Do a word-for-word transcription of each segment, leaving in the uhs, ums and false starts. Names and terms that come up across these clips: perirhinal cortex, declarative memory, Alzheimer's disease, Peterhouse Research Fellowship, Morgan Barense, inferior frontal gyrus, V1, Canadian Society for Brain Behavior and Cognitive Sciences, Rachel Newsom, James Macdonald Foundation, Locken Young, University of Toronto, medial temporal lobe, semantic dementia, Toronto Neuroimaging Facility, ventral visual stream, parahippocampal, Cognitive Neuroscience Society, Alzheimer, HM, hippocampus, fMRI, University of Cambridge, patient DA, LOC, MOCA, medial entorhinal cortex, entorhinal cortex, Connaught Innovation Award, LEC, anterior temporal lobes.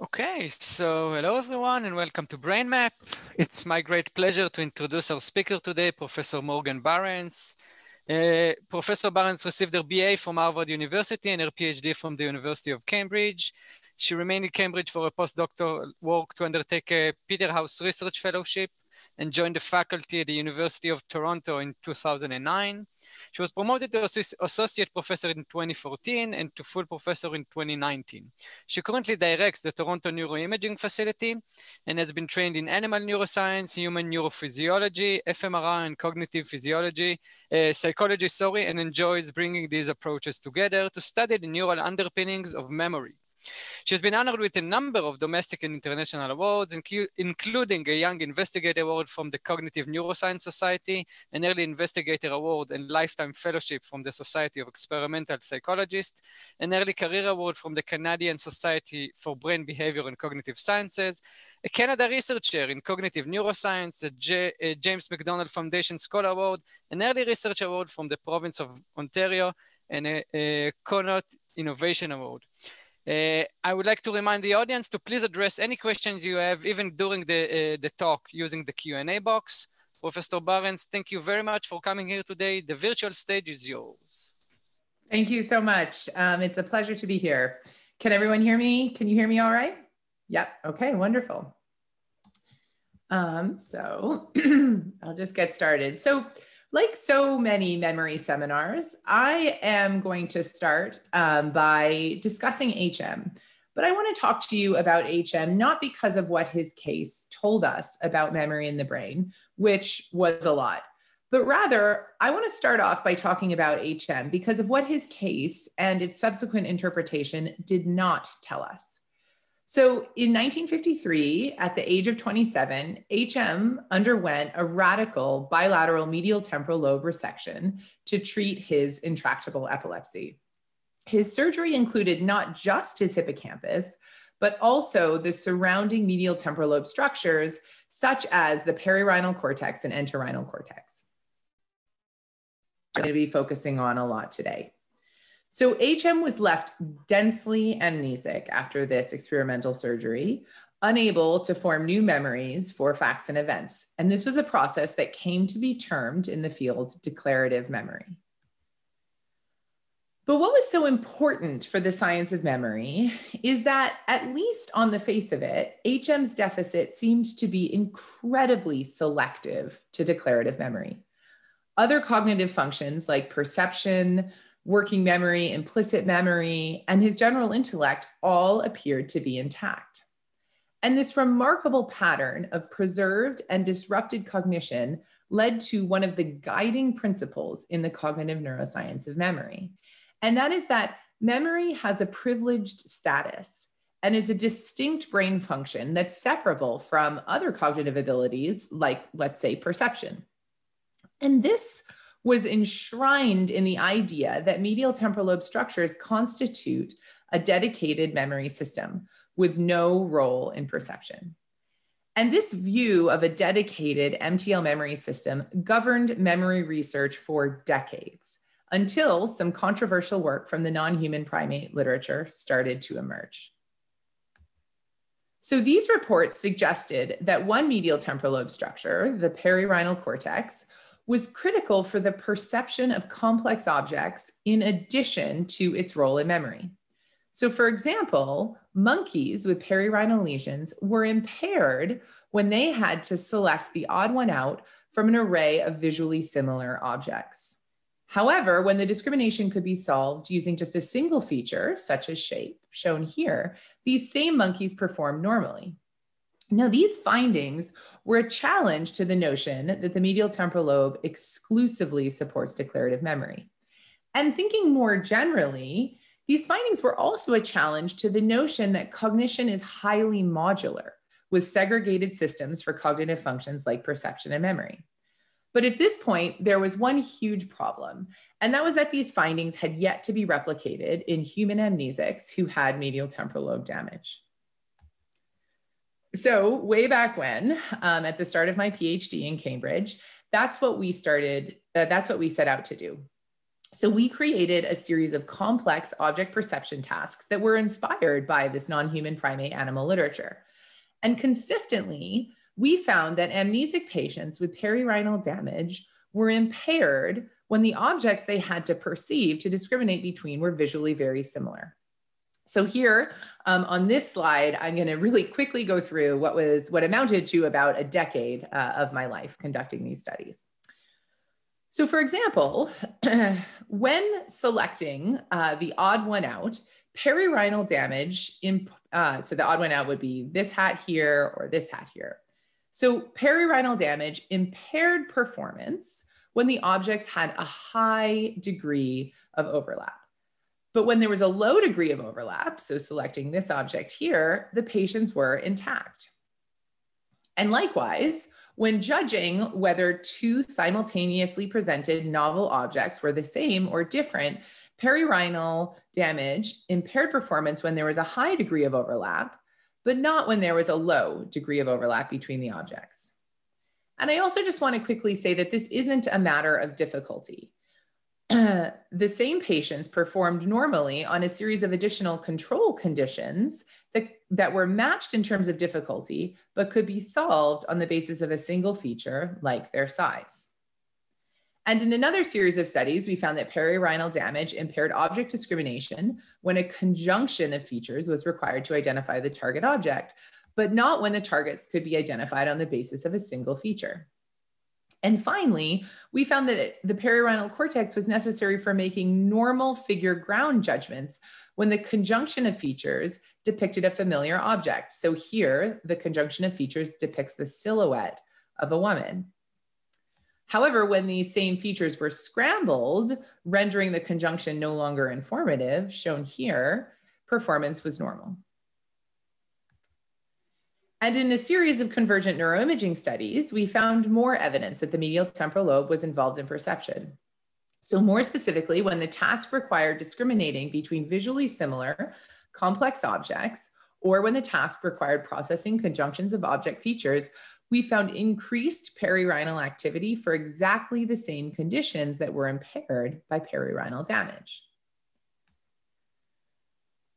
Okay, so hello everyone and welcome to BrainMap. It's my great pleasure to introduce our speaker today, Professor Morgan Barense. Uh, Professor Barense received her B A from Harvard University and her PhD from the University of Cambridge. She remained in Cambridge for a postdoctoral work to undertake a Peterhouse Research Fellowship and joined the faculty at the University of Toronto in two thousand nine. She was promoted to associate professor in twenty fourteen and to full professor in twenty nineteen. She currently directs the Toronto Neuroimaging Facility and has been trained in animal neuroscience, human neurophysiology, fMRI, and cognitive physiology, uh, psychology, sorry, and enjoys bringing these approaches together to study the neural underpinnings of memory. She has been honored with a number of domestic and international awards, inclu including a Young Investigator Award from the Cognitive Neuroscience Society, an Early Investigator Award and Lifetime Fellowship from the Society of Experimental Psychologists, an Early Career Award from the Canadian Society for Brain Behavior and Cognitive Sciences, a Canada Research Chair in Cognitive Neuroscience, a, J a James Macdonald Foundation Scholar Award, an Early Research Award from the Province of Ontario, and a, a Connaught Innovation Award. Uh, I would like to remind the audience to please address any questions you have, even during the, uh, the talk, using the Q and A box. Professor Barense, thank you very much for coming here today. The virtual stage is yours. Thank you so much. Um, it's a pleasure to be here. Can everyone hear me? Can you hear me all right? Yep. Okay, wonderful. Um, so I'll just get started. So like so many memory seminars, I am going to start um, by discussing H M, but I want to talk to you about H M not because of what his case told us about memory in the brain, which was a lot, but rather I want to start off by talking about H M because of what his case and its subsequent interpretation did not tell us. So in nineteen fifty-three, at the age of twenty-seven, H M underwent a radical bilateral medial temporal lobe resection to treat his intractable epilepsy. His surgery included not just his hippocampus, but also the surrounding medial temporal lobe structures, such as the perirhinal cortex and entorhinal cortex. I'm going to be focusing on a lot today. So H M was left densely amnesic after this experimental surgery, unable to form new memories for facts and events. And this was a process that came to be termed in the field declarative memory. But what was so important for the science of memory is that, at least on the face of it, H M's deficit seemed to be incredibly selective to declarative memory. Other cognitive functions like perception, working memory, implicit memory, and his general intellect all appeared to be intact. And this remarkable pattern of preserved and disrupted cognition led to one of the guiding principles in the cognitive neuroscience of memory. And that is that memory has a privileged status and is a distinct brain function that's separable from other cognitive abilities, like, let's say, perception. And this was enshrined in the idea that medial temporal lobe structures constitute a dedicated memory system with no role in perception. And this view of a dedicated M T L memory system governed memory research for decades, until some controversial work from the non-human primate literature started to emerge. So these reports suggested that one medial temporal lobe structure, the perirhinal cortex, was critical for the perception of complex objects in addition to its role in memory. So for example, monkeys with perirhinal lesions were impaired when they had to select the odd one out from an array of visually similar objects. However, when the discrimination could be solved using just a single feature, such as shape, shown here, these same monkeys performed normally. Now, these findings were a challenge to the notion that the medial temporal lobe exclusively supports declarative memory. And thinking more generally, these findings were also a challenge to the notion that cognition is highly modular, with segregated systems for cognitive functions like perception and memory. But at this point, there was one huge problem, and that was that these findings had yet to be replicated in human amnesics who had medial temporal lobe damage. So way back when, um, at the start of my PhD in Cambridge, that's what we started, uh, that's what we set out to do. So we created a series of complex object perception tasks that were inspired by this non-human primate animal literature. And consistently, we found that amnesic patients with perirhinal damage were impaired when the objects they had to perceive to discriminate between were visually very similar. So here um, on this slide, I'm going to really quickly go through what was what amounted to about a decade uh, of my life conducting these studies. So for example, when selecting uh, the odd one out, perirhinal damage, in, uh, so the odd one out would be this hat here or this hat here. So perirhinal damage impaired performance when the objects had a high degree of overlap. But when there was a low degree of overlap, so selecting this object here, the patients were intact. And likewise, when judging whether two simultaneously presented novel objects were the same or different, perirhinal damage impaired performance when there was a high degree of overlap, but not when there was a low degree of overlap between the objects. And I also just want to quickly say that this isn't a matter of difficulty. Uh, the same patients performed normally on a series of additional control conditions that, that were matched in terms of difficulty, but could be solved on the basis of a single feature like their size. And in another series of studies, we found that perirhinal damage impaired object discrimination when a conjunction of features was required to identify the target object, but not when the targets could be identified on the basis of a single feature. And finally, we found that the perirhinal cortex was necessary for making normal figure ground judgments when the conjunction of features depicted a familiar object. So here, the conjunction of features depicts the silhouette of a woman. However, when these same features were scrambled, rendering the conjunction no longer informative, shown here, performance was normal. And in a series of convergent neuroimaging studies, we found more evidence that the medial temporal lobe was involved in perception. So more specifically, when the task required discriminating between visually similar complex objects, or when the task required processing conjunctions of object features, we found increased perirhinal activity for exactly the same conditions that were impaired by perirhinal damage.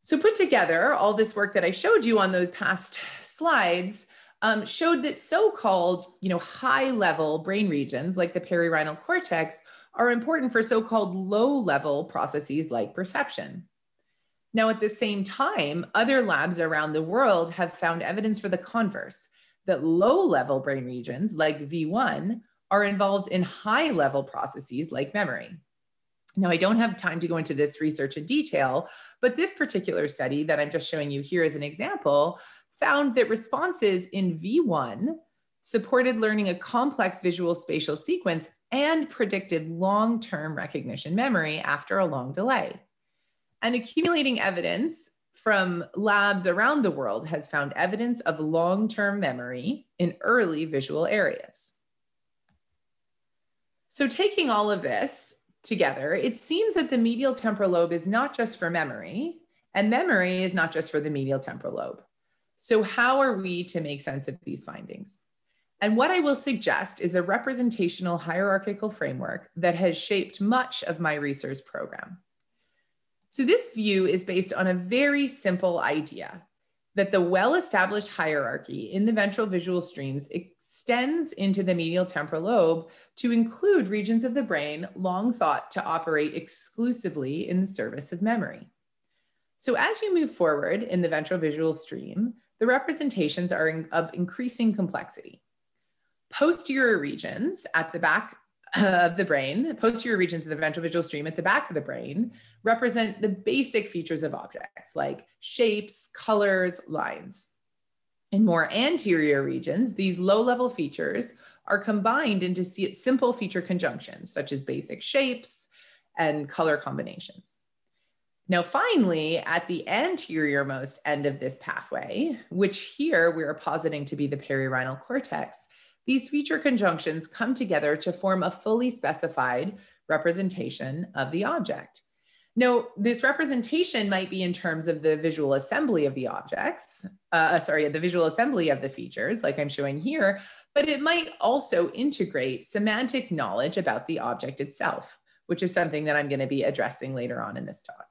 So put together, all this work that I showed you on those past slides um, showed that so-called, you know, high-level brain regions like the perirhinal cortex are important for so-called low-level processes like perception. Now, at the same time, other labs around the world have found evidence for the converse, that low-level brain regions like V one are involved in high-level processes like memory. Now, I don't have time to go into this research in detail, but this particular study that I'm just showing you here as an example found that responses in V one supported learning a complex visual spatial sequence and predicted long-term recognition memory after a long delay. And accumulating evidence from labs around the world has found evidence of long-term memory in early visual areas. So taking all of this together, it seems that the medial temporal lobe is not just for memory, and memory is not just for the medial temporal lobe. So how are we to make sense of these findings? And what I will suggest is a representational hierarchical framework that has shaped much of my research program. So this view is based on a very simple idea that the well-established hierarchy in the ventral visual streams extends into the medial temporal lobe to include regions of the brain long thought to operate exclusively in the service of memory. So as you move forward in the ventral visual stream, the representations are in, of increasing complexity. Posterior regions at the back of the brain, posterior regions of the ventral visual stream at the back of the brain represent the basic features of objects like shapes, colors, lines. In more anterior regions, these low-level features are combined into simple feature conjunctions, such as basic shapes and color combinations. Now, finally, at the anterior-most end of this pathway, which here we are positing to be the perirhinal cortex, these feature conjunctions come together to form a fully specified representation of the object. Now, this representation might be in terms of the visual assembly of the objects, uh, sorry, the visual assembly of the features, like I'm showing here, but it might also integrate semantic knowledge about the object itself, which is something that I'm going to be addressing later on in this talk.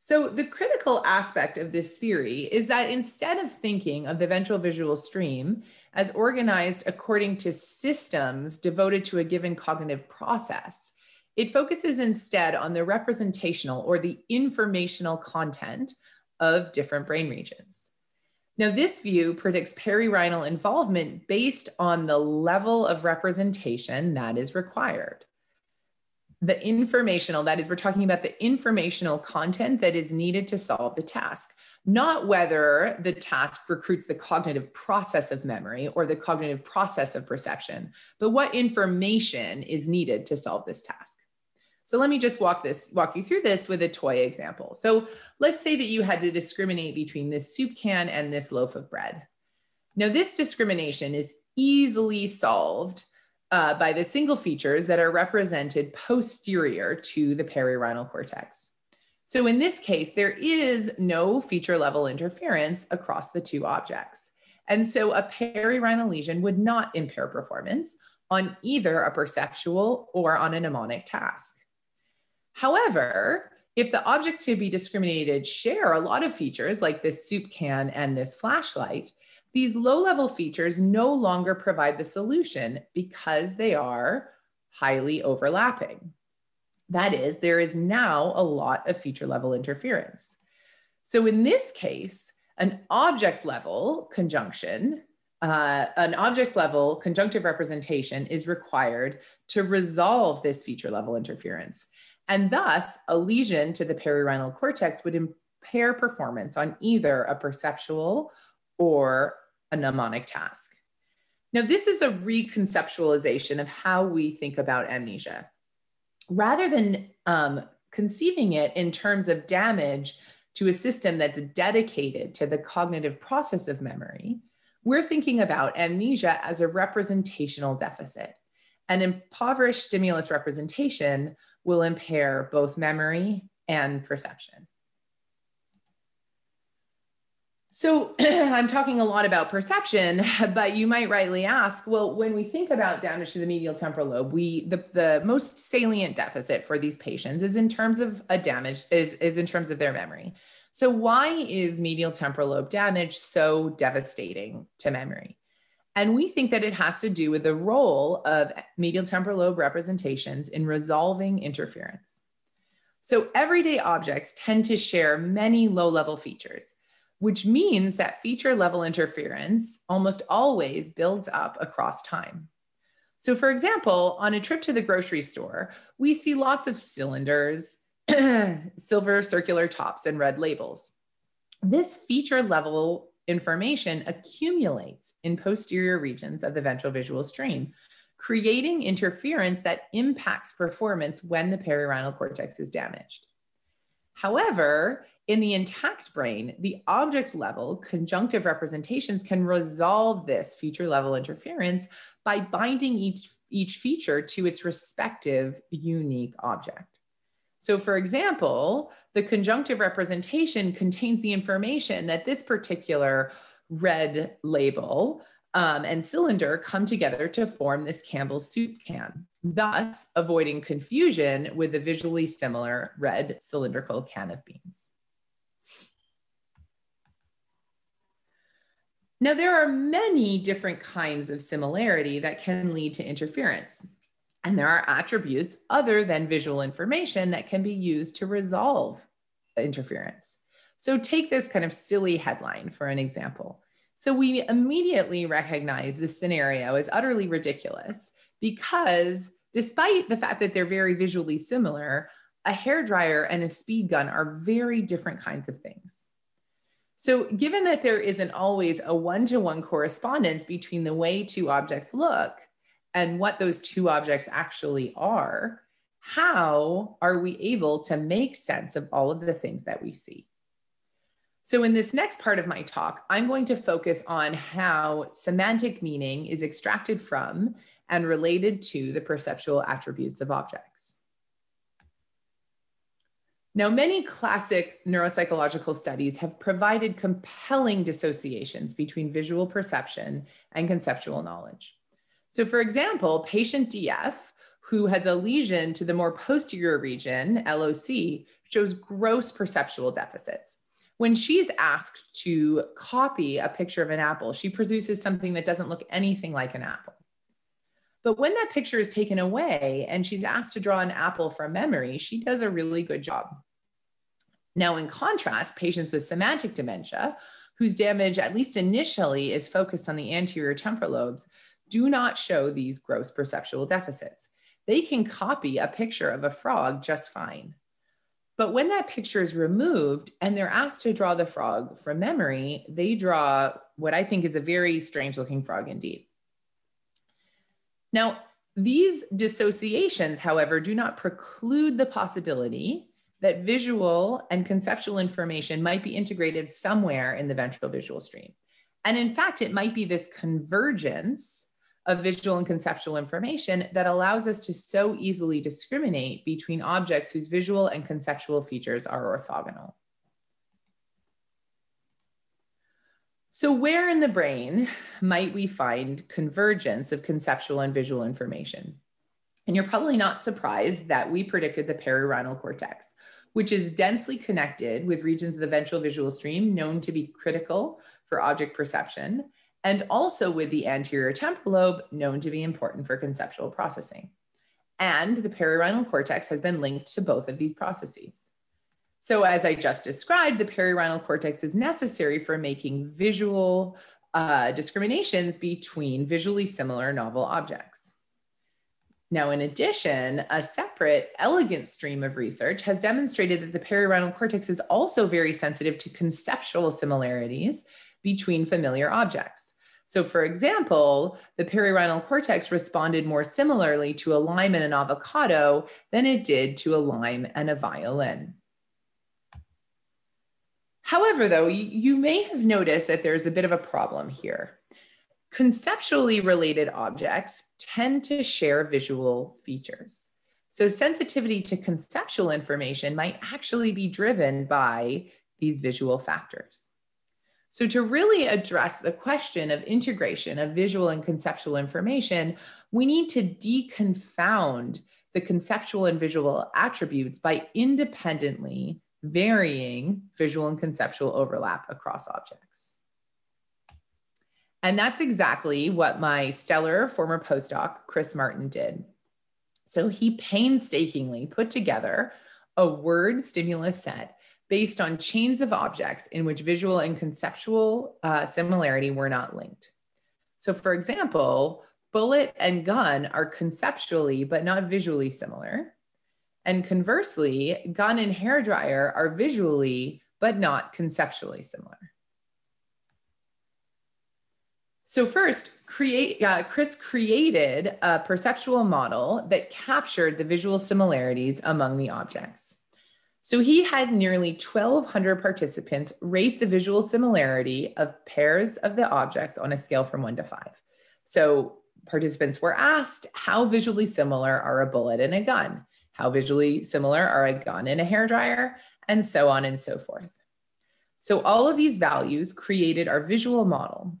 So the critical aspect of this theory is that instead of thinking of the ventral visual stream as organized according to systems devoted to a given cognitive process, it focuses instead on the representational or the informational content of different brain regions. Now, this view predicts perirhinal involvement based on the level of representation that is required. The informational, that is, we're talking about the informational content that is needed to solve the task, not whether the task recruits the cognitive process of memory or the cognitive process of perception, but what information is needed to solve this task. So let me just walk this, walk you through this with a toy example. So let's say that you had to discriminate between this soup can and this loaf of bread. Now, this discrimination is easily solved Uh, by the single features that are represented posterior to the perirhinal cortex. So in this case, there is no feature level interference across the two objects. And so a perirhinal lesion would not impair performance on either a perceptual or on a mnemonic task. However, if the objects to be discriminated share a lot of features like this soup can and this flashlight, these low-level features no longer provide the solution because they are highly overlapping. That is, there is now a lot of feature-level interference. So in this case, an object-level conjunction, uh, an object-level conjunctive representation is required to resolve this feature-level interference. And thus, a lesion to the perirhinal cortex would impair performance on either a perceptual or a mnemonic task. Now, this is a reconceptualization of how we think about amnesia. Rather than um, conceiving it in terms of damage to a system that's dedicated to the cognitive process of memory, we're thinking about amnesia as a representational deficit. An impoverished stimulus representation will impair both memory and perception. So I'm talking a lot about perception, but you might rightly ask, well, when we think about damage to the medial temporal lobe, we the, the most salient deficit for these patients is in terms of a damage is, is in terms of their memory. So why is medial temporal lobe damage so devastating to memory? And we think that it has to do with the role of medial temporal lobe representations in resolving interference. So everyday objects tend to share many low-level features, which means that feature-level interference almost always builds up across time. So for example, on a trip to the grocery store, we see lots of cylinders, silver circular tops, and red labels. This feature-level information accumulates in posterior regions of the ventral visual stream, creating interference that impacts performance when the perirhinal cortex is damaged. However, in the intact brain, the object-level conjunctive representations can resolve this feature-level interference by binding each, each feature to its respective unique object. So for example, the conjunctive representation contains the information that this particular red label um, and cylinder come together to form this Campbell's soup can, thus avoiding confusion with the visually similar red cylindrical can of beans. Now, there are many different kinds of similarity that can lead to interference, and there are attributes other than visual information that can be used to resolve interference. So take this kind of silly headline for an example. So we immediately recognize this scenario as utterly ridiculous because despite the fact that they're very visually similar, a hairdryer and a speed gun are very different kinds of things. So given that there isn't always a one-to-one correspondence between the way two objects look and what those two objects actually are, how are we able to make sense of all of the things that we see? So in this next part of my talk, I'm going to focus on how semantic meaning is extracted from and related to the perceptual attributes of objects. Now, many classic neuropsychological studies have provided compelling dissociations between visual perception and conceptual knowledge. So for example, patient D F, who has a lesion to the more posterior region, L O C, shows gross perceptual deficits. When she's asked to copy a picture of an apple, she produces something that doesn't look anything like an apple. But when that picture is taken away and she's asked to draw an apple from memory, she does a really good job. Now, in contrast, patients with semantic dementia, whose damage, at least initially, is focused on the anterior temporal lobes, do not show these gross perceptual deficits. They can copy a picture of a frog just fine. But when that picture is removed and they're asked to draw the frog from memory, they draw what I think is a very strange looking frog indeed. Now, these dissociations, however, do not preclude the possibility that visual and conceptual information might be integrated somewhere in the ventral visual stream. And in fact, it might be this convergence of visual and conceptual information that allows us to so easily discriminate between objects whose visual and conceptual features are orthogonal. So where in the brain might we find convergence of conceptual and visual information? And you're probably not surprised that we predicted the perirhinal cortex, which is densely connected with regions of the ventral visual stream known to be critical for object perception, and also with the anterior temporal lobe known to be important for conceptual processing. And the perirhinal cortex has been linked to both of these processes. So as I just described, the perirhinal cortex is necessary for making visual uh, discriminations between visually similar novel objects. Now, in addition, a separate elegant stream of research has demonstrated that the perirhinal cortex is also very sensitive to conceptual similarities between familiar objects. So for example, the perirhinal cortex responded more similarly to a lime and an avocado than it did to a lime and a violin. However, though, you may have noticed that there's a bit of a problem here. Conceptually related objects tend to share visual features. So sensitivity to conceptual information might actually be driven by these visual factors. So to really address the question of integration of visual and conceptual information, we need to deconfound the conceptual and visual attributes by independently varying visual and conceptual overlap across objects. And that's exactly what my stellar former postdoc, Chris Martin, did. So he painstakingly put together a word stimulus set based on chains of objects in which visual and conceptual uh, similarity were not linked. So for example, bullet and gun are conceptually but not visually similar. And conversely, gun and hairdryer are visually but not conceptually similar. So first, create, uh, Chris created a perceptual model that captured the visual similarities among the objects. So he had nearly twelve hundred participants rate the visual similarity of pairs of the objects on a scale from one to five. So participants were asked, how visually similar are a bullet and a gun? How visually similar are a gun and a hairdryer? And so on and so forth. So all of these values created our visual model,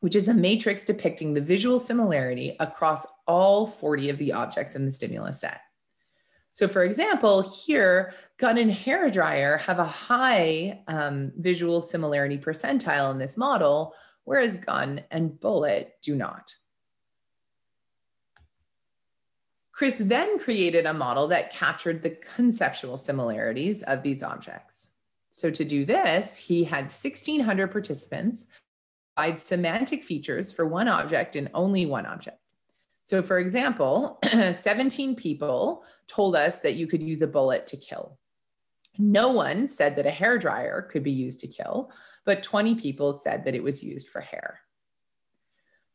which is a matrix depicting the visual similarity across all forty of the objects in the stimulus set. So for example, here, gun and hairdryer have a high um, visual similarity percentile in this model, whereas gun and bullet do not. Chris then created a model that captured the conceptual similarities of these objects. So to do this, he had sixteen hundred participants provide semantic features for one object and only one object. So for example, seventeen people told us that you could use a bullet to kill. No one said that a hairdryer could be used to kill, but twenty people said that it was used for hair.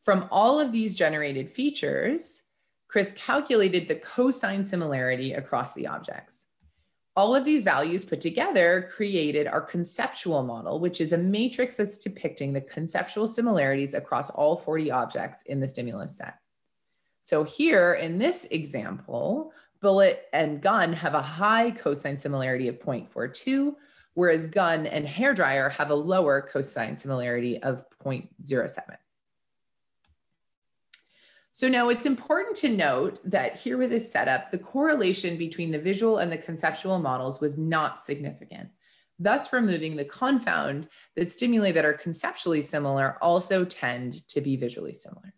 From all of these generated features, Chris calculated the cosine similarity across the objects. All of these values put together created our conceptual model, which is a matrix that's depicting the conceptual similarities across all forty objects in the stimulus set. So here in this example, bullet and gun have a high cosine similarity of zero point four two, whereas gun and hairdryer have a lower cosine similarity of zero point zero seven. So now it's important to note that here with this setup, the correlation between the visual and the conceptual models was not significant, thus removing the confound that stimuli that are conceptually similar also tend to be visually similar.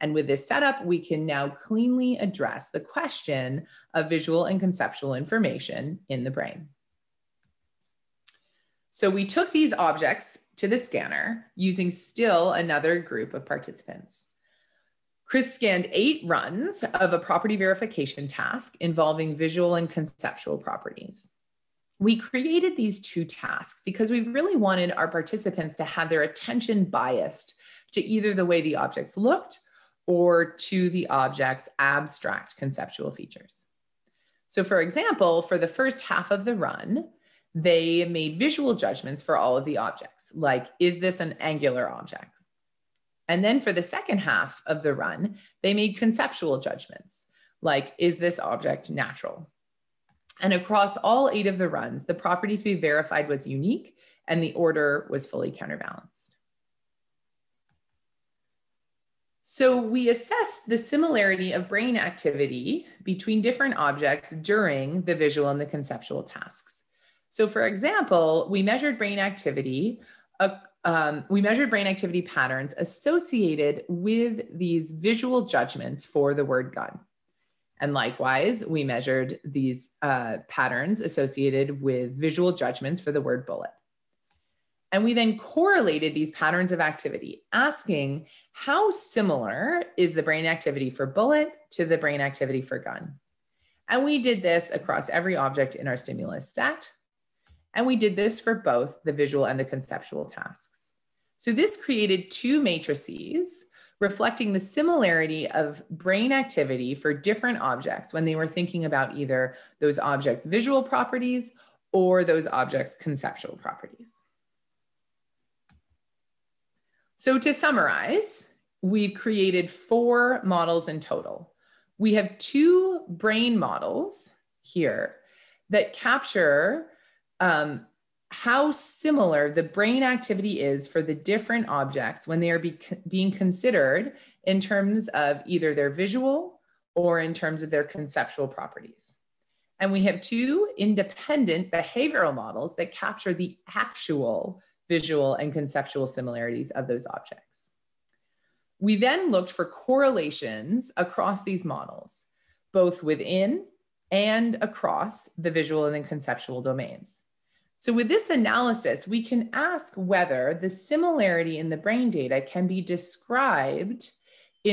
And with this setup, we can now cleanly address the question of visual and conceptual information in the brain. So we took these objects to the scanner using still another group of participants. Chris scanned eight runs of a property verification task involving visual and conceptual properties. We created these two tasks because we really wanted our participants to have their attention biased to either the way the objects looked or to the object's abstract conceptual features. So for example, for the first half of the run, they made visual judgments for all of the objects, like, is this an angular object? And then for the second half of the run, they made conceptual judgments, like, is this object natural? And across all eight of the runs, the property to be verified was unique and the order was fully counterbalanced. So we assessed the similarity of brain activity between different objects during the visual and the conceptual tasks. So for example, we measured brain activity a, Um, we measured brain activity patterns associated with these visual judgments for the word gun. And likewise, we measured these uh, patterns associated with visual judgments for the word bullet. And we then correlated these patterns of activity, asking how similar is the brain activity for bullet to the brain activity for gun. And we did this across every object in our stimulus set. And we did this for both the visual and the conceptual tasks. So this created two matrices reflecting the similarity of brain activity for different objects when they were thinking about either those objects' visual properties or those objects' conceptual properties. So to summarize, we've created four models in total. We have two brain models here that capture Um, how similar the brain activity is for the different objects when they are be being considered in terms of either their visual or in terms of their conceptual properties. And we have two independent behavioral models that capture the actual visual and conceptual similarities of those objects. We then looked for correlations across these models, both within and across the visual and the conceptual domains. So with this analysis, we can ask whether the similarity in the brain data can be described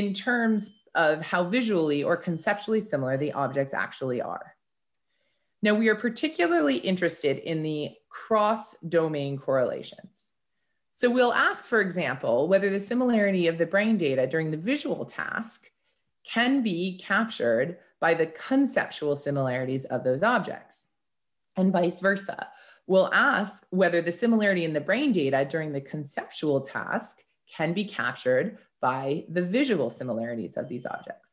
in terms of how visually or conceptually similar the objects actually are. Now, we are particularly interested in the cross-domain correlations. So we'll ask, for example, whether the similarity of the brain data during the visual task can be captured by the conceptual similarities of those objects, and vice versa. We'll ask whether the similarity in the brain data during the conceptual task can be captured by the visual similarities of these objects.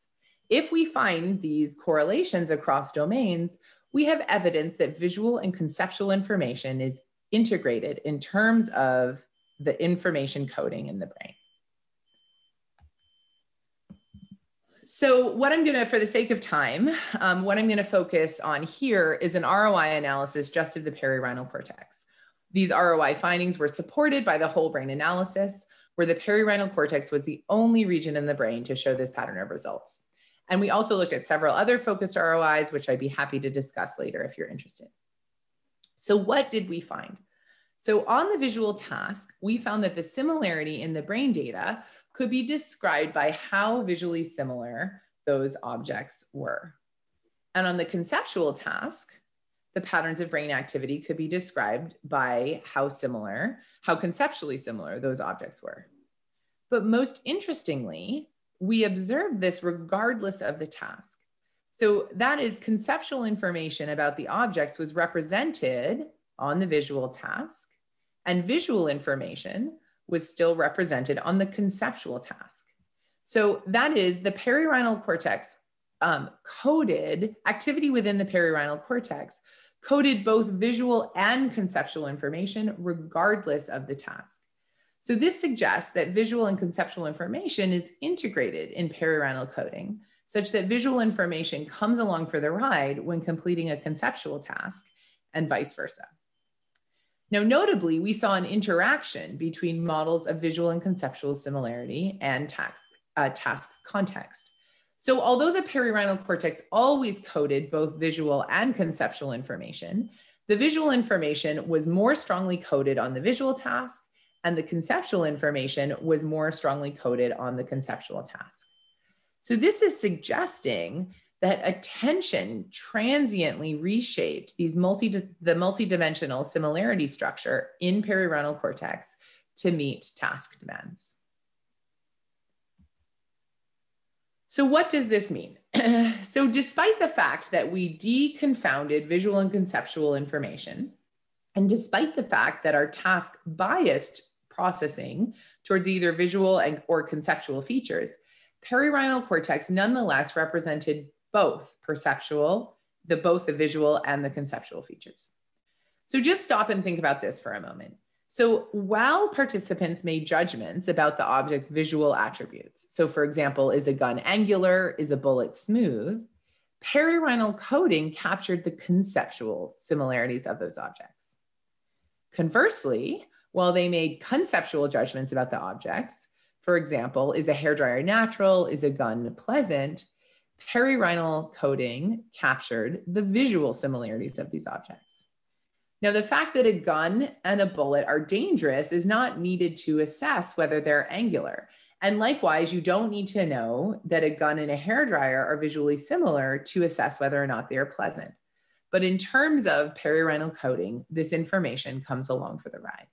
If we find these correlations across domains, we have evidence that visual and conceptual information is integrated in terms of the information coding in the brain. So what I'm gonna, for the sake of time, um, what I'm gonna focus on here is an R O I analysis just of the perirhinal cortex. These R O I findings were supported by the whole brain analysis, where the perirhinal cortex was the only region in the brain to show this pattern of results. And we also looked at several other focused R O Is, which I'd be happy to discuss later if you're interested. So what did we find? So on the visual task, we found that the similarity in the brain data could be described by how visually similar those objects were. And on the conceptual task, the patterns of brain activity could be described by how similar, how conceptually similar those objects were. But most interestingly, we observed this regardless of the task. So that is, conceptual information about the objects was represented on the visual task, and visual information was still represented on the conceptual task. So that is, the perirhinal cortex um, coded, activity within the perirhinal cortex coded both visual and conceptual information regardless of the task. So this suggests that visual and conceptual information is integrated in perirhinal coding, such that visual information comes along for the ride when completing a conceptual task and vice versa. Now, notably, we saw an interaction between models of visual and conceptual similarity and task, uh, task context. So although the perirhinal cortex always coded both visual and conceptual information, the visual information was more strongly coded on the visual task, and the conceptual information was more strongly coded on the conceptual task. So this is suggesting that attention transiently reshaped these multi the multidimensional similarity structure in perirhinal cortex to meet task demands. So what does this mean? So despite the fact that we deconfounded visual and conceptual information, and despite the fact that our task biased processing towards either visual and or conceptual features, perirhinal cortex nonetheless represented both perceptual, the both the visual and the conceptual features. So just stop and think about this for a moment. So while participants made judgments about the object's visual attributes, so for example, is a gun angular, is a bullet smooth, perirhinal coding captured the conceptual similarities of those objects. Conversely, while they made conceptual judgments about the objects, for example, is a hairdryer natural, is a gun pleasant, perirhinal coding captured the visual similarities of these objects. Now, the fact that a gun and a bullet are dangerous is not needed to assess whether they're angular. And likewise, you don't need to know that a gun and a hairdryer are visually similar to assess whether or not they are pleasant. But in terms of perirhinal coding, this information comes along for the ride.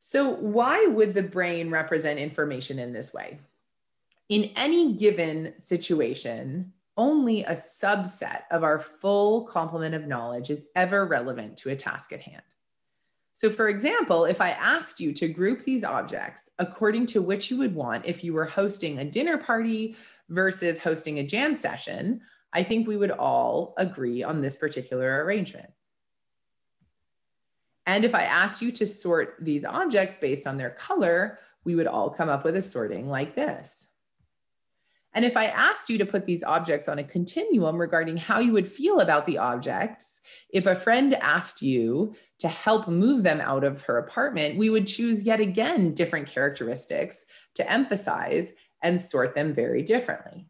So why would the brain represent information in this way? In any given situation, only a subset of our full complement of knowledge is ever relevant to a task at hand. So for example, if I asked you to group these objects according to which you would want if you were hosting a dinner party versus hosting a jam session, I think we would all agree on this particular arrangement. And if I asked you to sort these objects based on their color, we would all come up with a sorting like this. And if I asked you to put these objects on a continuum regarding how you would feel about the objects, if a friend asked you to help move them out of her apartment, we would choose yet again different characteristics to emphasize and sort them very differently.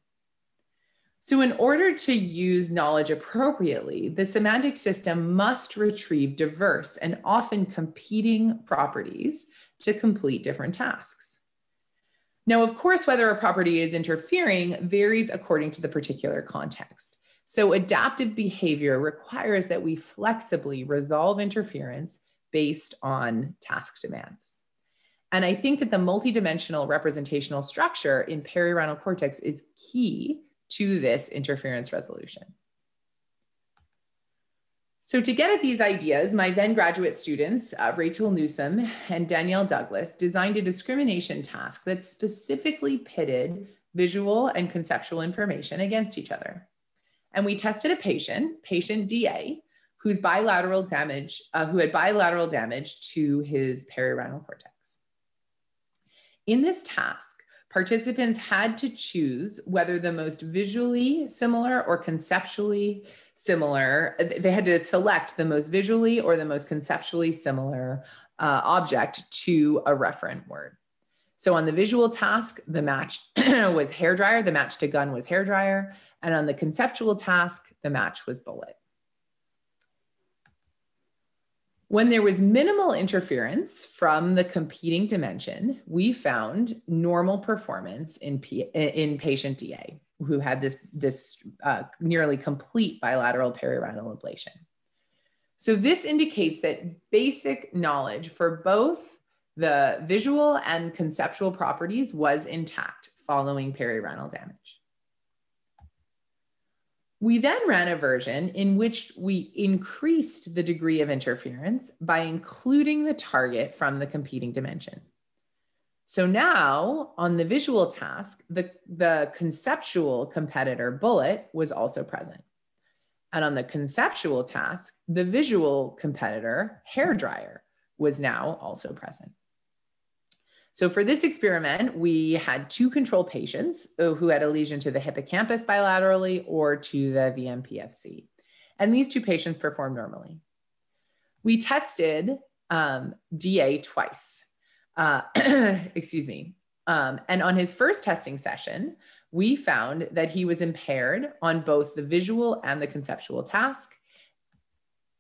So in order to use knowledge appropriately, the semantic system must retrieve diverse and often competing properties to complete different tasks. Now, of course, whether a property is interfering varies according to the particular context. So adaptive behavior requires that we flexibly resolve interference based on task demands. And I think that the multidimensional representational structure in perirhinal cortex is key to this interference resolution. So to get at these ideas, my then graduate students, uh, Rachel Newsom and Danielle Douglas, designed a discrimination task that specifically pitted visual and conceptual information against each other. And we tested a patient, patient D A, whose bilateral damage, uh, who had bilateral damage to his perirhinal cortex. In this task, participants had to choose whether the most visually similar or conceptually similar, they had to select the most visually or the most conceptually similar uh, object to a referent word. So on the visual task, the match was hairdryer, the match to gun was hairdryer, and on the conceptual task, the match was bullet. When there was minimal interference from the competing dimension, we found normal performance in, P in patient D A, who had this, this uh, nearly complete bilateral perirhinal ablation. So this indicates that basic knowledge for both the visual and conceptual properties was intact following perirhinal damage. We then ran a version in which we increased the degree of interference by including the target from the competing dimension. So now on the visual task, the, the conceptual competitor bullet was also present. And on the conceptual task, the visual competitor hairdryer was now also present. So for this experiment, we had two control patients who had a lesion to the hippocampus bilaterally or to the V M P F C. And these two patients performed normally. We tested um, D A twice, uh, excuse me. Um, and on his first testing session, we found that he was impaired on both the visual and the conceptual task.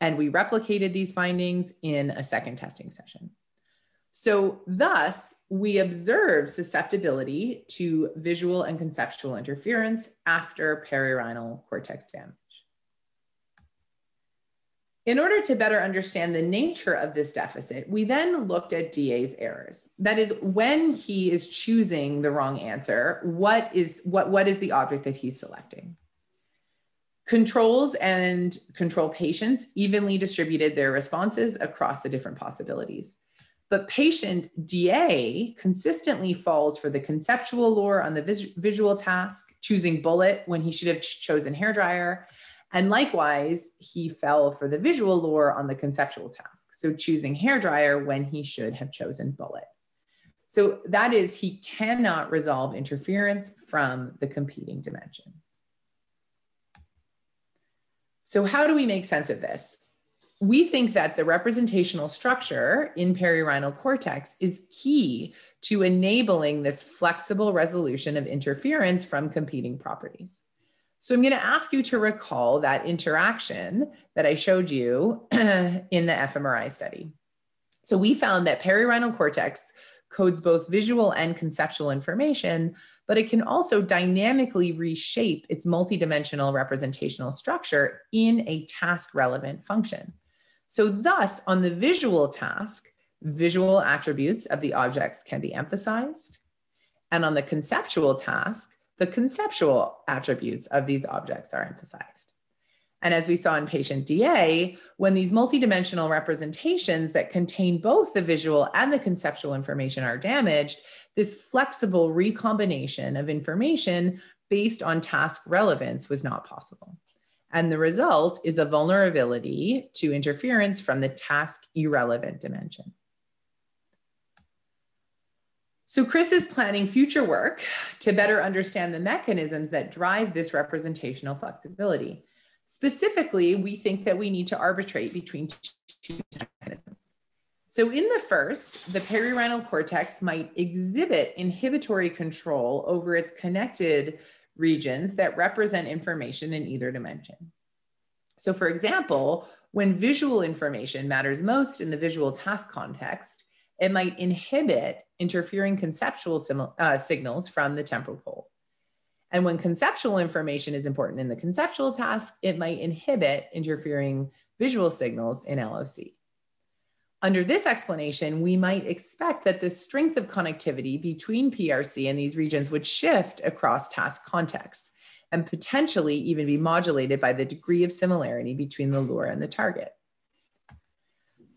And we replicated these findings in a second testing session. So thus, we observed susceptibility to visual and conceptual interference after perirhinal cortex damage. In order to better understand the nature of this deficit, we then looked at D A's errors. That is, when he is choosing the wrong answer, what is, what, what is the object that he's selecting? Controls and control patients evenly distributed their responses across the different possibilities. But patient D A consistently falls for the conceptual lure on the vis visual task, choosing bullet when he should have ch chosen hairdryer. And likewise, he fell for the visual lure on the conceptual task, so choosing hairdryer when he should have chosen bullet. So that is, he cannot resolve interference from the competing dimension. So how do we make sense of this? We think that the representational structure in perirhinal cortex is key to enabling this flexible resolution of interference from competing properties. So I'm going to ask you to recall that interaction that I showed you in the fMRI study. So we found that perirhinal cortex codes both visual and conceptual information, but it can also dynamically reshape its multidimensional representational structure in a task-relevant function. So thus, on the visual task, visual attributes of the objects can be emphasized. And on the conceptual task, the conceptual attributes of these objects are emphasized. And as we saw in patient D A, when these multidimensional representations that contain both the visual and the conceptual information are damaged, this flexible recombination of information based on task relevance was not possible. And the result is a vulnerability to interference from the task irrelevant dimension. So Chris is planning future work to better understand the mechanisms that drive this representational flexibility. Specifically, we think that we need to arbitrate between two mechanisms. So in the first, the perirhinal cortex might exhibit inhibitory control over its connected regions that represent information in either dimension. So for example, when visual information matters most in the visual task context, it might inhibit interfering conceptual uh, signals from the temporal pole. And when conceptual information is important in the conceptual task, it might inhibit interfering visual signals in L O C. Under this explanation, we might expect that the strength of connectivity between P R C and these regions would shift across task contexts and potentially even be modulated by the degree of similarity between the lure and the target.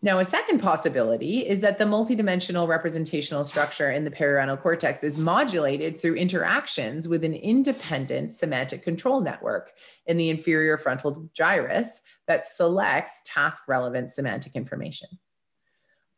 Now, a second possibility is that the multidimensional representational structure in the perirhinal cortex is modulated through interactions with an independent semantic control network in the inferior frontal gyrus that selects task-relevant semantic information.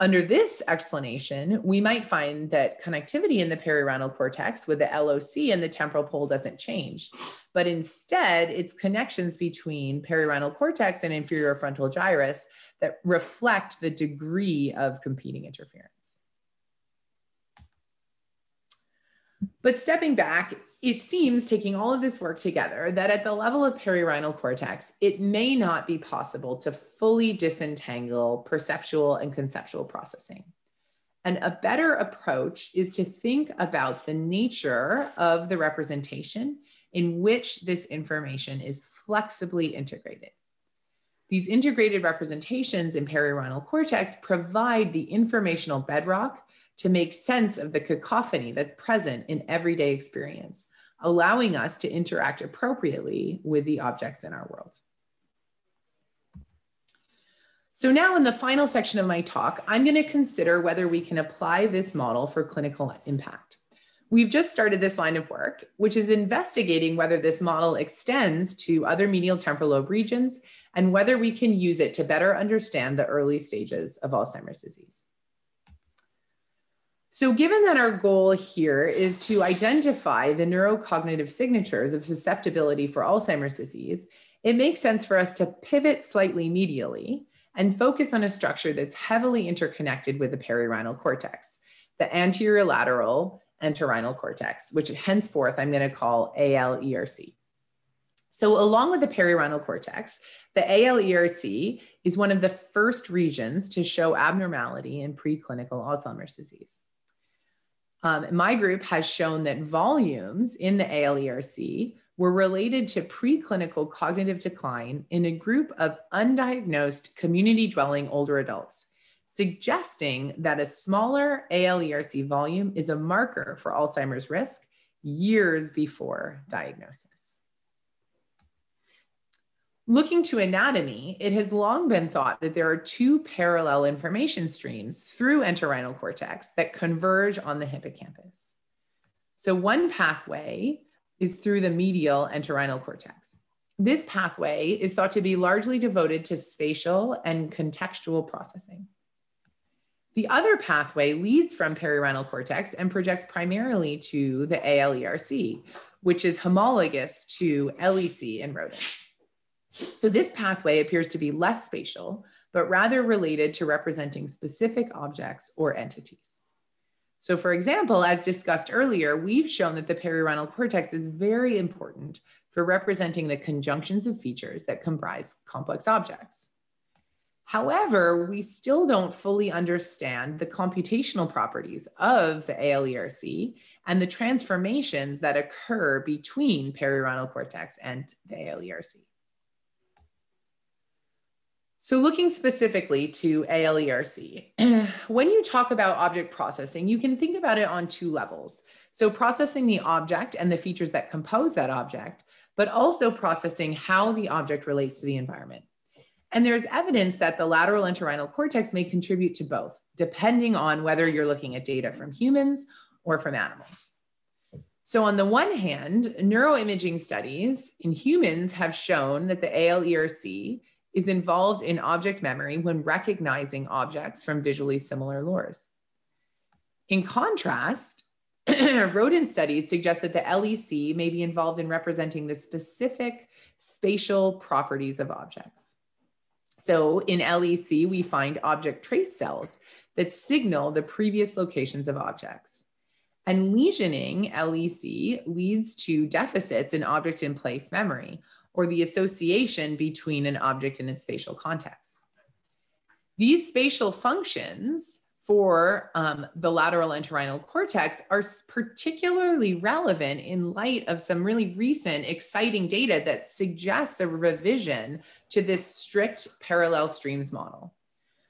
Under this explanation, we might find that connectivity in the perirhinal cortex with the L O C and the temporal pole doesn't change, but instead its connections between perirhinal cortex and inferior frontal gyrus that reflect the degree of competing interference. But stepping back, it seems, taking all of this work together, that at the level of perirhinal cortex, it may not be possible to fully disentangle perceptual and conceptual processing. And a better approach is to think about the nature of the representation in which this information is flexibly integrated. These integrated representations in perirhinal cortex provide the informational bedrock to make sense of the cacophony that's present in everyday experience, allowing us to interact appropriately with the objects in our world. So now in the final section of my talk, I'm going to consider whether we can apply this model for clinical impact. We've just started this line of work, which is investigating whether this model extends to other medial temporal lobe regions and whether we can use it to better understand the early stages of Alzheimer's disease. So given that our goal here is to identify the neurocognitive signatures of susceptibility for Alzheimer's disease, it makes sense for us to pivot slightly medially and focus on a structure that's heavily interconnected with the perirhinal cortex, the anterior lateral entorhinal cortex, which henceforth I'm going to call A L E R C. So along with the perirhinal cortex, the A L E R C is one of the first regions to show abnormality in preclinical Alzheimer's disease. Um, my group has shown that volumes in the A L E R C were related to preclinical cognitive decline in a group of undiagnosed community-dwelling older adults, suggesting that a smaller A L E R C volume is a marker for Alzheimer's risk years before diagnosis. Looking to anatomy, it has long been thought that there are two parallel information streams through entorhinal cortex that converge on the hippocampus. So one pathway is through the medial entorhinal cortex. This pathway is thought to be largely devoted to spatial and contextual processing. The other pathway leads from perirhinal cortex and projects primarily to the A L E R C, which is homologous to L E C in rodents. So this pathway appears to be less spatial, but rather related to representing specific objects or entities. So for example, as discussed earlier, we've shown that the perirhinal cortex is very important for representing the conjunctions of features that comprise complex objects. However, we still don't fully understand the computational properties of the A L E R C and the transformations that occur between perirhinal cortex and the A L E R C. So looking specifically to A L E R C, when you talk about object processing, you can think about it on two levels. So processing the object and the features that compose that object, but also processing how the object relates to the environment. And there's evidence that the lateral entorhinal cortex may contribute to both, depending on whether you're looking at data from humans or from animals. So on the one hand, neuroimaging studies in humans have shown that the A L E R C is involved in object memory when recognizing objects from visually similar lures. In contrast, rodent studies suggest that the L E C may be involved in representing the specific spatial properties of objects. So in L E C, we find object trace cells that signal the previous locations of objects. And lesioning L E C leads to deficits in object-in-place memory, or the association between an object and its spatial context. These spatial functions for um, the lateral entorhinal cortex are particularly relevant in light of some really recent exciting data that suggests a revision to this strict parallel streams model.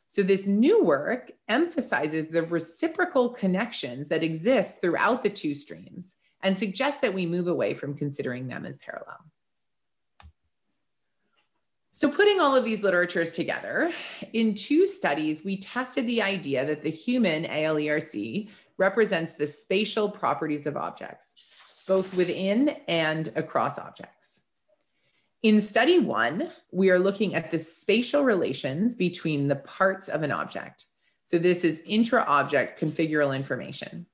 So this new work emphasizes the reciprocal connections that exist throughout the two streams and suggests that we move away from considering them as parallel. So putting all of these literatures together, in two studies, we tested the idea that the human A L E R C represents the spatial properties of objects, both within and across objects. In study one, we are looking at the spatial relations between the parts of an object. So this is intra-object configural information.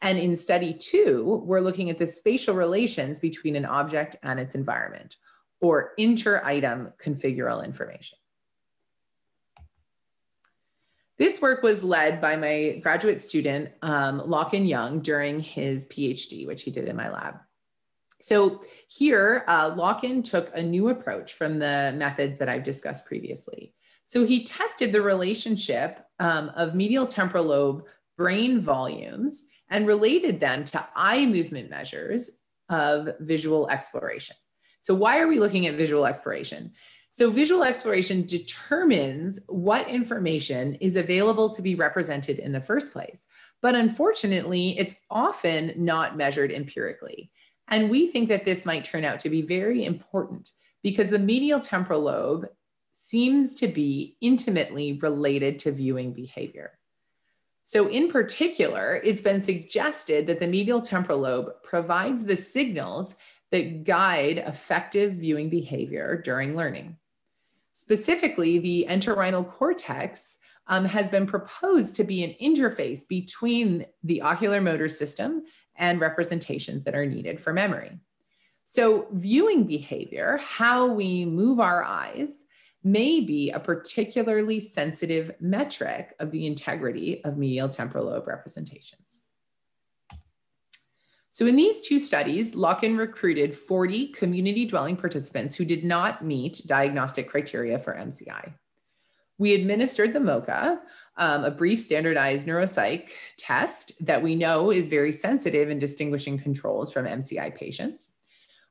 And in study two, we're looking at the spatial relations between an object and its environment, or inter-item configural information. This work was led by my graduate student, um, Locken Young, during his PhD, which he did in my lab. So here, uh, Locken took a new approach from the methods that I've discussed previously. So he tested the relationship um, of medial temporal lobe brain volumes and related them to eye movement measures of visual exploration. So why are we looking at visual exploration? So visual exploration determines what information is available to be represented in the first place. But unfortunately, it's often not measured empirically. And we think that this might turn out to be very important because the medial temporal lobe seems to be intimately related to viewing behavior. So in particular, it's been suggested that the medial temporal lobe provides the signals that guide effective viewing behavior during learning. Specifically, the entorhinal cortex um, has been proposed to be an interface between the ocular motor system and representations that are needed for memory. So viewing behavior, how we move our eyes, may be a particularly sensitive metric of the integrity of medial temporal lobe representations. So in these two studies, Locken recruited forty community-dwelling participants who did not meet diagnostic criteria for M C I. We administered the MOCA, um, a brief standardized neuropsych test that we know is very sensitive in distinguishing controls from M C I patients.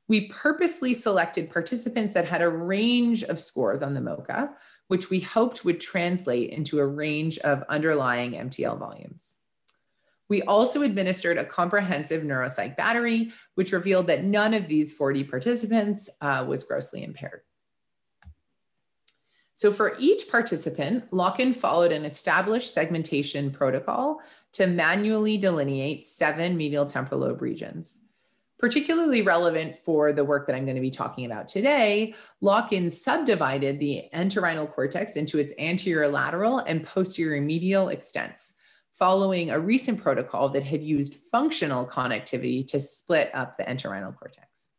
We purposely selected participants that had a range of scores on the MOCA, which we hoped would translate into a range of underlying M T L volumes. We also administered a comprehensive neuropsych battery, which revealed that none of these forty participants uh, was grossly impaired. So for each participant, Locken followed an established segmentation protocol to manually delineate seven medial temporal lobe regions. Particularly relevant for the work that I'm going to be talking about today, Locken subdivided the entorhinal cortex into its anterior lateral and posterior medial extents, following a recent protocol that had used functional connectivity to split up the entorhinal cortex.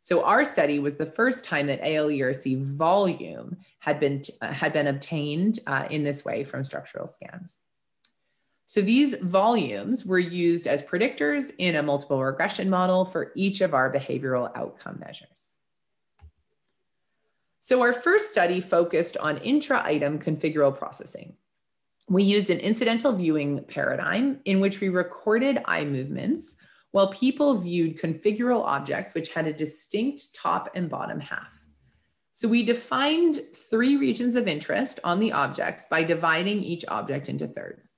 So our study was the first time that A L E R C volume had been, uh, had been obtained uh, in this way from structural scans. So these volumes were used as predictors in a multiple regression model for each of our behavioral outcome measures. So our first study focused on intra-item configural processing. We used an incidental viewing paradigm in which we recorded eye movements while people viewed configural objects which had a distinct top and bottom half. So we defined three regions of interest on the objects by dividing each object into thirds.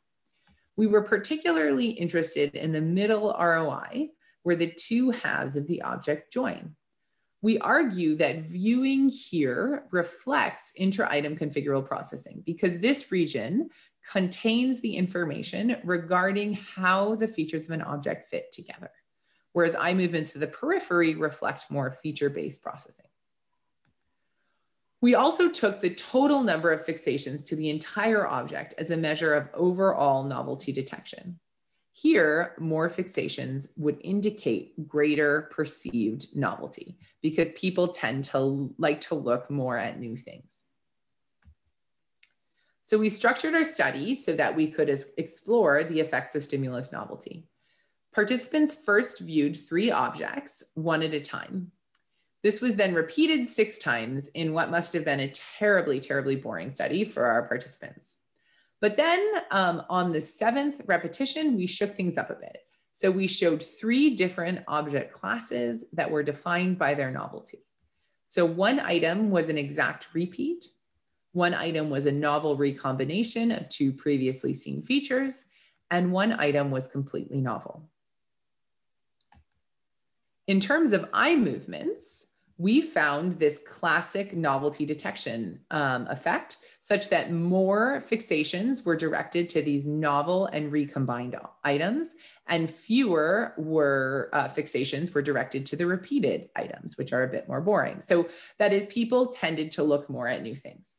We were particularly interested in the middle R O I, where the two halves of the object join. We argue that viewing here reflects intra-item configural processing because this region contains the information regarding how the features of an object fit together, whereas eye movements to the periphery reflect more feature-based processing. We also took the total number of fixations to the entire object as a measure of overall novelty detection. Here, more fixations would indicate greater perceived novelty because people tend to like to look more at new things. So we structured our study so that we could explore the effects of stimulus novelty. Participants first viewed three objects, one at a time. This was then repeated six times in what must have been a terribly, terribly boring study for our participants. But then um, on the seventh repetition, we shook things up a bit. So we showed three different object classes that were defined by their novelty. So one item was an exact repeat. One item was a novel recombination of two previously seen features. And one item was completely novel. In terms of eye movements, we found this classic novelty detection um, effect, such that more fixations were directed to these novel and recombined items, and fewer were uh, fixations were directed to the repeated items, which are a bit more boring. So that is, people tended to look more at new things.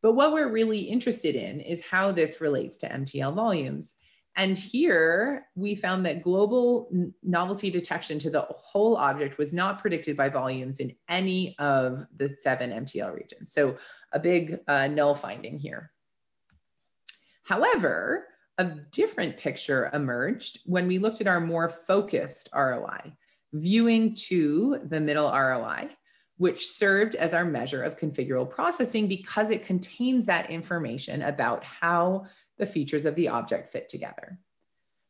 But what we're really interested in is how this relates to M T L volumes. And here we found that global novelty detection to the whole object was not predicted by volumes in any of the seven M T L regions. So a big uh, null finding here. However, a different picture emerged when we looked at our more focused R O I, viewing to the middle R O I, which served as our measure of configural processing because it contains that information about how the features of the object fit together.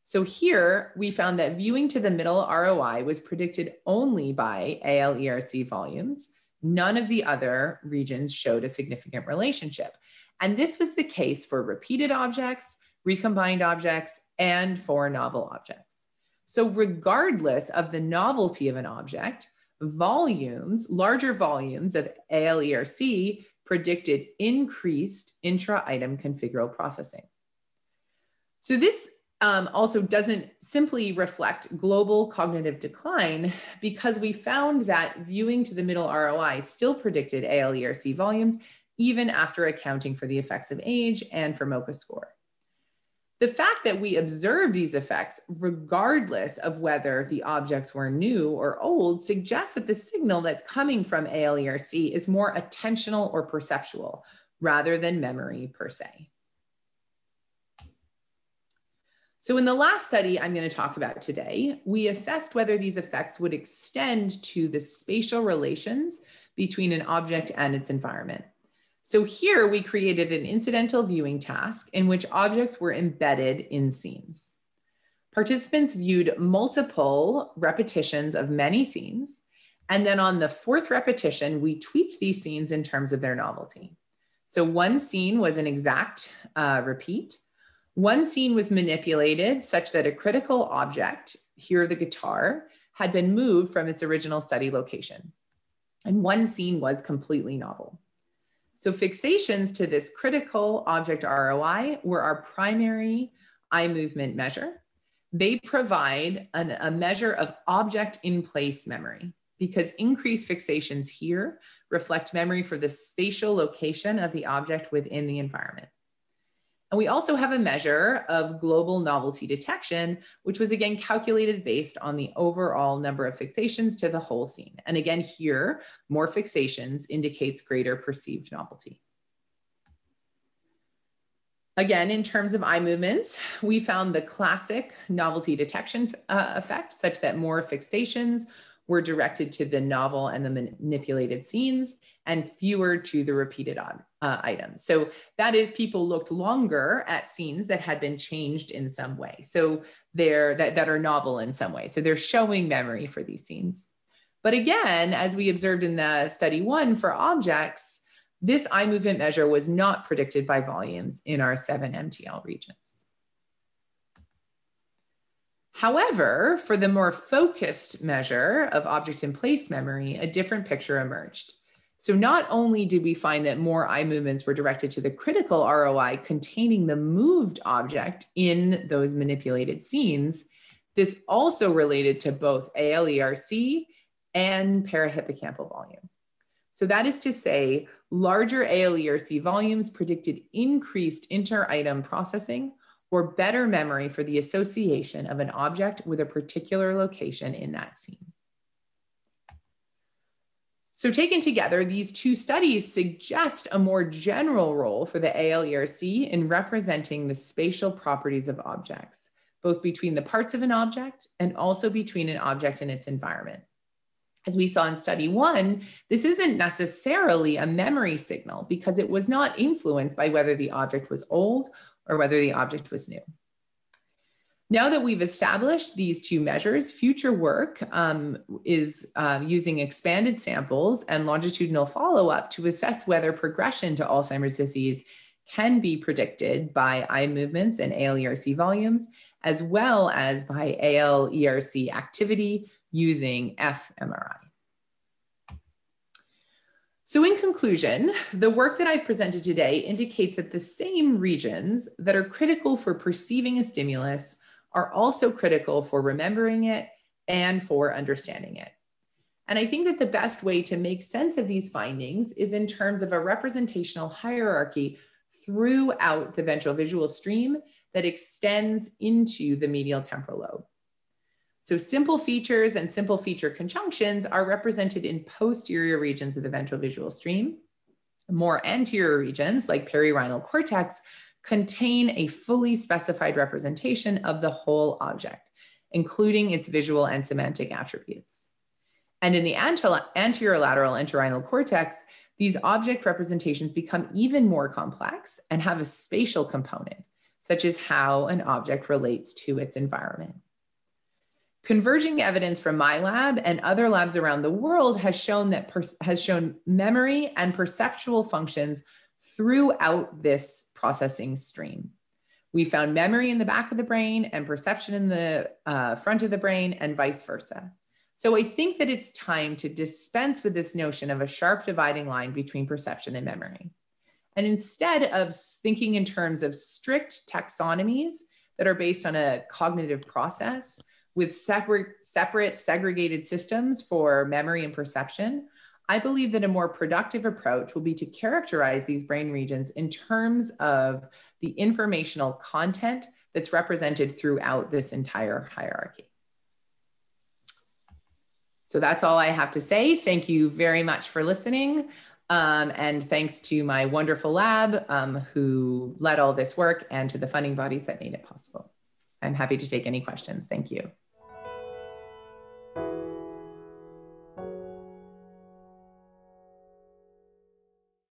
So here we found that viewing to the middle R O I was predicted only by A L E R C volumes. None of the other regions showed a significant relationship. And this was the case for repeated objects, recombined objects, and for novel objects. So regardless of the novelty of an object, volumes, larger volumes of A L E R C predicted increased intra-item configural processing. So this um, also doesn't simply reflect global cognitive decline, because we found that viewing to the middle R O I still predicted A L E R C volumes, even after accounting for the effects of age and for MOCA score. The fact that we observe these effects, regardless of whether the objects were new or old, suggests that the signal that's coming from A L E R C is more attentional or perceptual, rather than memory per se. So in the last study I'm going to talk about today, we assessed whether these effects would extend to the spatial relations between an object and its environment. So here we created an incidental viewing task in which objects were embedded in scenes. Participants viewed multiple repetitions of many scenes, and then on the fourth repetition, we tweaked these scenes in terms of their novelty. So one scene was an exact uh, repeat. One scene was manipulated such that a critical object, here the guitar, had been moved from its original study location. And one scene was completely novel. So fixations to this critical object R O I were our primary eye movement measure. They provide an, a measure of object in place memory, because increased fixations here reflect memory for the spatial location of the object within the environment. And we also have a measure of global novelty detection, which was again calculated based on the overall number of fixations to the whole scene. And again, here, more fixations indicates greater perceived novelty. Again, in terms of eye movements, we found the classic novelty detection uh, effect, such that more fixations were directed to the novel and the manipulated scenes, and fewer to the repeated on, uh, items. So that is, people looked longer at scenes that had been changed in some way. So they're, that, that are novel in some way. So they're showing memory for these scenes. But again, as we observed in the study one for objects, this eye movement measure was not predicted by volumes in our seven M T L regions. However, for the more focused measure of object in place memory, a different picture emerged. So not only did we find that more eye movements were directed to the critical R O I containing the moved object in those manipulated scenes, this also related to both A L E R C and parahippocampal volume. So that is to say, larger A L E R C volumes predicted increased inter-item processing or better memory for the association of an object with a particular location in that scene. So taken together, these two studies suggest a more general role for the A L E R C in representing the spatial properties of objects, both between the parts of an object and also between an object and its environment. As we saw in study one, this isn't necessarily a memory signal because it was not influenced by whether the object was old or whether the object was new. Now that we've established these two measures, future work um, is uh, using expanded samples and longitudinal follow-up to assess whether progression to Alzheimer's disease can be predicted by eye movements and A L E R C volumes, as well as by A L E R C activity using fMRI. So in conclusion, the work that I presented today indicates that the same regions that are critical for perceiving a stimulus are also critical for remembering it and for understanding it. And I think that the best way to make sense of these findings is in terms of a representational hierarchy throughout the ventral visual stream that extends into the medial temporal lobe. So simple features and simple feature conjunctions are represented in posterior regions of the ventral visual stream. More anterior regions like perirhinal cortex contain a fully specified representation of the whole object, including its visual and semantic attributes. And in the anterior lateral entorhinal cortex, these object representations become even more complex and have a spatial component, such as how an object relates to its environment. Converging evidence from my lab and other labs around the world has shown that has shown memory and perceptual functions throughout this processing stream. We found memory in the back of the brain and perception in the uh, front of the brain, and vice versa. So I think that it's time to dispense with this notion of a sharp dividing line between perception and memory. And instead of thinking in terms of strict taxonomies that are based on a cognitive process with separate, separate segregated systems for memory and perception, I believe that a more productive approach will be to characterize these brain regions in terms of the informational content that's represented throughout this entire hierarchy. So that's all I have to say. Thank you very much for listening. Um, and thanks to my wonderful lab um, who led all this work and to the funding bodies that made it possible. I'm happy to take any questions. Thank you.